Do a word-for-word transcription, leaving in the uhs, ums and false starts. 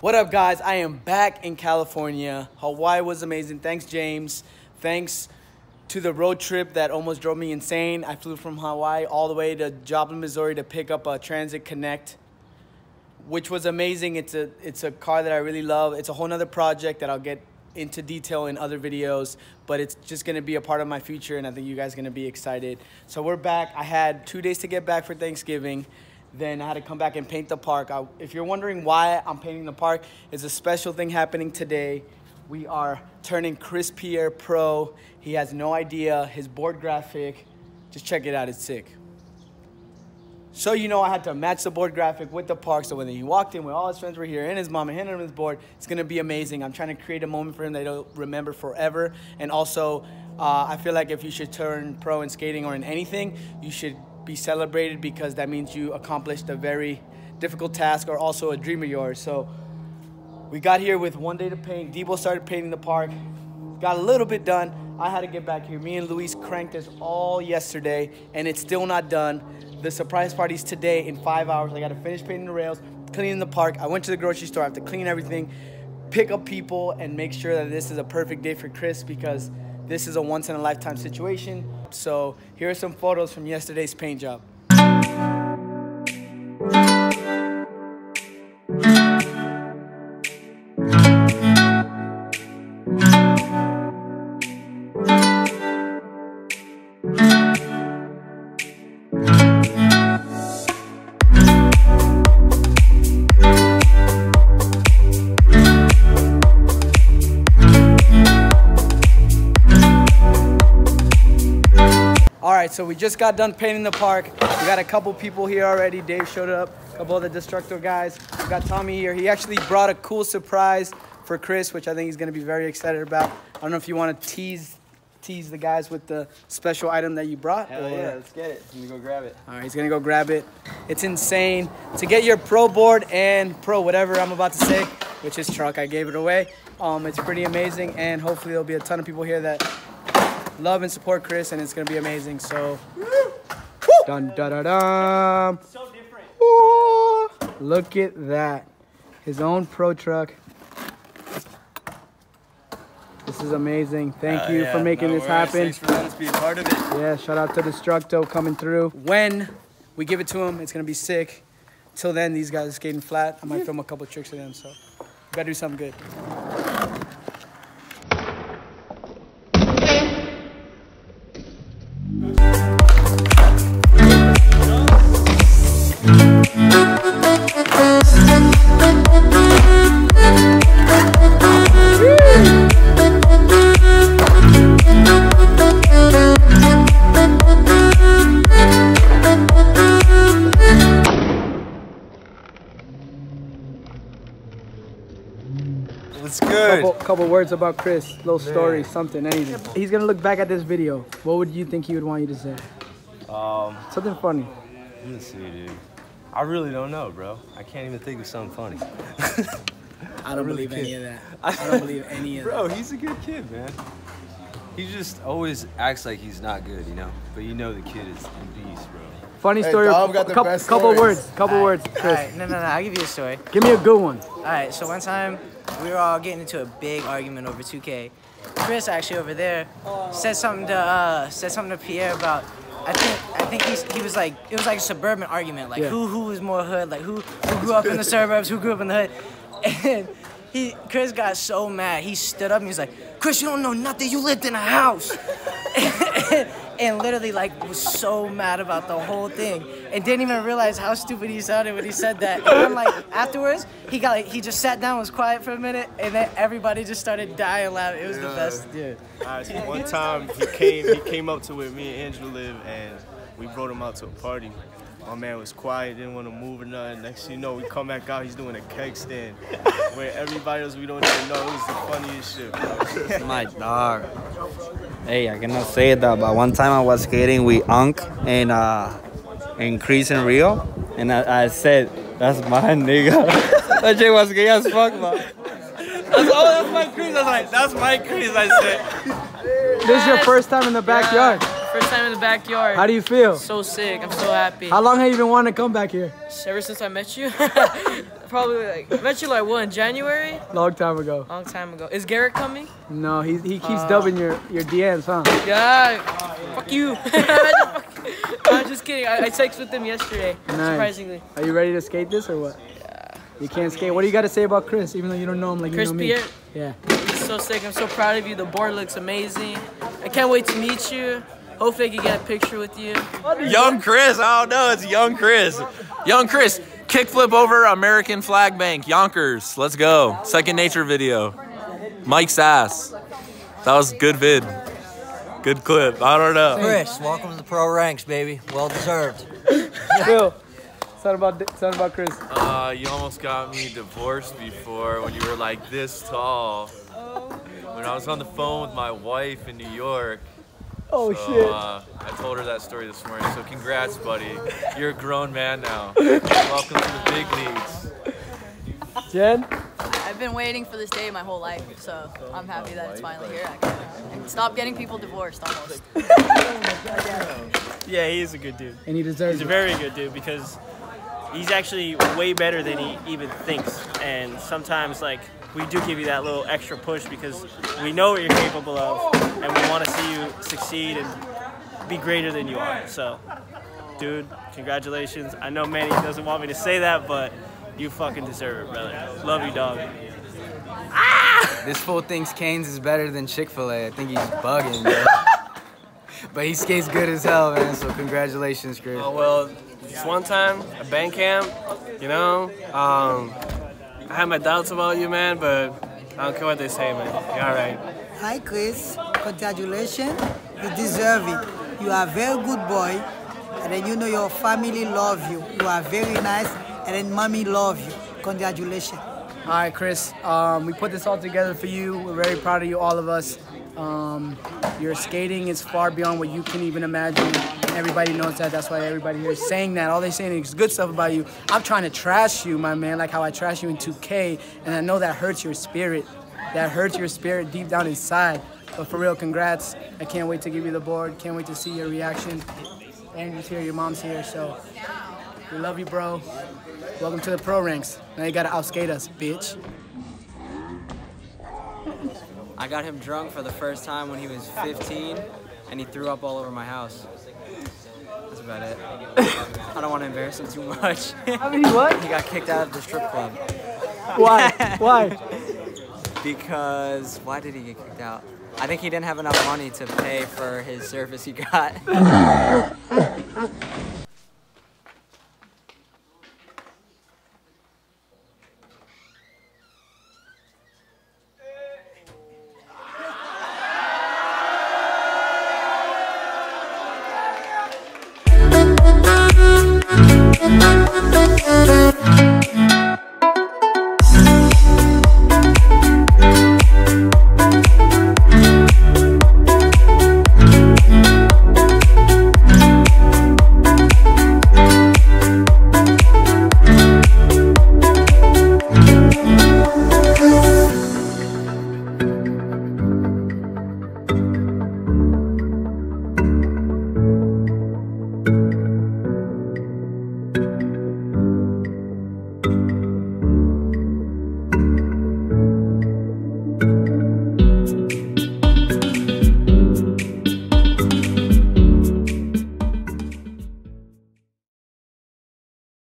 What up, guys? I am back in California. Hawaii was amazing. Thanks, James. Thanks to the road trip that almost drove me insane. I flew from Hawaii all the way to Joplin, Missouri to pick up a Transit Connect, which was amazing. It's a, it's a car that I really love. It's a whole nother project that I'll get into detail in other videos, but it's just gonna be a part of my future, and I think you guys are gonna be excited. So we're back. I had two days to get back for Thanksgiving. Then I had to come back and paint the park. I, if you're wondering why I'm painting the park, it's a special thing happening today. We are turning Chris Pierre pro. He has no idea. His board graphic, just check it out, it's sick. So you know I had to match the board graphic with the park, so when he walked in, when all his friends were here, and his mom and him and his board, it's gonna be amazing. I'm trying to create a moment for him that he'll remember forever. And also, uh, I feel like if you should turn pro in skating or in anything, you should be celebrated, because that means you accomplished a very difficult task or also a dream of yours. So we got here with one day to paint. Debo started painting the park, got a little bit done. I had to get back here. Me and Luis cranked this all yesterday and it's still not done. The surprise party's today in five hours. I got to finish painting the rails, cleaning the park. I went to the grocery store. I have to clean everything, pick up people, and make sure that this is a perfect day for Chris, because this is a once-in-a-lifetime situation. So here are some photos from yesterday's paint job. So we just got done painting the park. We got a couple people here already. Dave showed up, a couple of the Destructo guys. We got Tommy here. He actually brought a cool surprise for Chris, which I think he's gonna be very excited about. I don't know if you wanna tease tease the guys with the special item that you brought. Hell or... yeah, let's get it. I'm gonna go grab it. All right, he's gonna go grab it. It's insane. To get your pro board and pro whatever I'm about to say, which is truck, I gave it away. Um, it's pretty amazing, and hopefully there'll be a ton of people here that love and support Chris, and it's gonna be amazing. So, dun da da dum. So different. Ooh, look at that. His own pro truck. This is amazing. Thank uh, you yeah, for making no this worries. happen. Thanks for letting us be a part of it. Yeah, shout out to Destructo coming through. When we give it to him, it's gonna be sick. Till then, these guys are skating flat. I might film a couple tricks of them, so better do something good. Couple, couple words about Chris, little story, something, anything. He's gonna look back at this video. What would you think he would want you to say? Um, something funny. Let me see, dude. I really don't know, bro. I can't even think of something funny. I don't I really believe can't. any of that. I don't believe any of bro, that. Bro, he's a good kid, man. He just always acts like he's not good, you know? But you know the kid is a beast, bro. Funny hey, story, Dom got the couple, best couple words, couple right. words, Chris. All right. No, no, no, I'll give you a story. Give me a good one. All right, so one time, we were all getting into a big argument over two K. Chris, actually over there, said something to uh, said something to Pierre about. I think I think he's, he was like it was like a suburban argument, like yeah. who who was more hood, like who who grew up in the suburbs, who grew up in the hood, and he Chris got so mad he stood up and he was like, Chris, you don't know nothing. You lived in a house, and, and literally like was so mad about the whole thing and didn't even realize how stupid he sounded when he said that. And I'm like, afterwards, he got like, he just sat down, was quiet for a minute, and then everybody just started dying loud. It was yeah. the best, dude. All right, so one time he came, he came up to where me and Andrew live, and we brought him out to a party. My man was quiet, didn't want to move or nothing. Next thing you know, we come back out, he's doing a keg stand where everybody else we don't even know. It was the funniest shit, bro. My dog. Hey, I cannot say that, but one time I was skating with Unc and uh. and Chris and Rio, and I, I said, that's mine, nigga. That shit was gay as fuck, man. That's, oh, that's my Chris. I was like, that's my Chris, I said. This is your first time in the backyard. Yeah. First time in the backyard. How do you feel? So sick. I'm so happy. How long have you been wanting to come back here? Ever since I met you. Probably like, I met you like what, in January? Long time ago. Long time ago. Is Garrett coming? No, he, he keeps uh, dubbing your, your D Ms, huh? Yeah. Oh, yeah. Fuck you. I'm just kidding. I, I texted with him yesterday, nice. Surprisingly. Are you ready to skate this or what? Yeah. You can't skate. What do you got to say about Chris, even though you don't know him like Chris you know me? Chris Pierre? Yeah. He's so sick. I'm so proud of you. The board looks amazing. I can't wait to meet you. Hopefully I can get a picture with you. Young Chris. I don't know. It's young Chris. Young Chris. Kickflip over American Flag Bank. Yonkers. Let's go. Second Nature video. Mike's ass. That was good vid. Good clip. I don't know. Chris, welcome to the pro ranks, baby. Well deserved. Phil, something about, something about Chris. Uh, you almost got me divorced before when you were like this tall. When I was on the phone with my wife in New York. Oh, so, shit. Uh, I told her that story this morning, so congrats, buddy. You're a grown man now. Welcome to the big leagues. Jen? I've been waiting for this day my whole life, so I'm happy that it's finally here. I can stop getting people divorced, almost. Yeah, he is a good dude. And he deserves He's it. He's a very good dude because he's actually way better than he even thinks. And sometimes, like, we do give you that little extra push because we know what you're capable of and we want to see you succeed and be greater than you are. So, dude, congratulations. I know Manny doesn't want me to say that, but you fucking deserve it, brother. Love you, dog. Ah! This fool thinks Cane's is better than Chick-fil-A. I think he's bugging, bro. But he skates good as hell, man, so congratulations, Chris. Oh, well, this one time at band camp, you know, um... I had my doubts about you, man, but I don't care what they say, man. You're all right. Hi, Chris. Congratulations. You deserve it. You are a very good boy, and then you know your family love you. You are very nice, and then mommy love you. Congratulations. All right, Chris. Um, we put this all together for you. We're very proud of you, all of us. Um, your skating is far beyond what you can even imagine. Everybody knows that. That's why everybody here is saying that. All they're saying is good stuff about you. I'm trying to trash you, my man, like how I trash you in two K. And I know that hurts your spirit. That hurts your spirit deep down inside. But for real, congrats. I can't wait to give you the board. Can't wait to see your reaction. Andrew's here. Your mom's here. So we love you, bro. Welcome to the pro ranks. Now you got to outskate us, bitch. I got him drunk for the first time when he was fifteen, and he threw up all over my house. That's about it. I don't want to embarrass him too much. I mean, what? He got kicked out of the strip club. Why? Why? Because, why did he get kicked out? I think he didn't have enough money to pay for his service he got.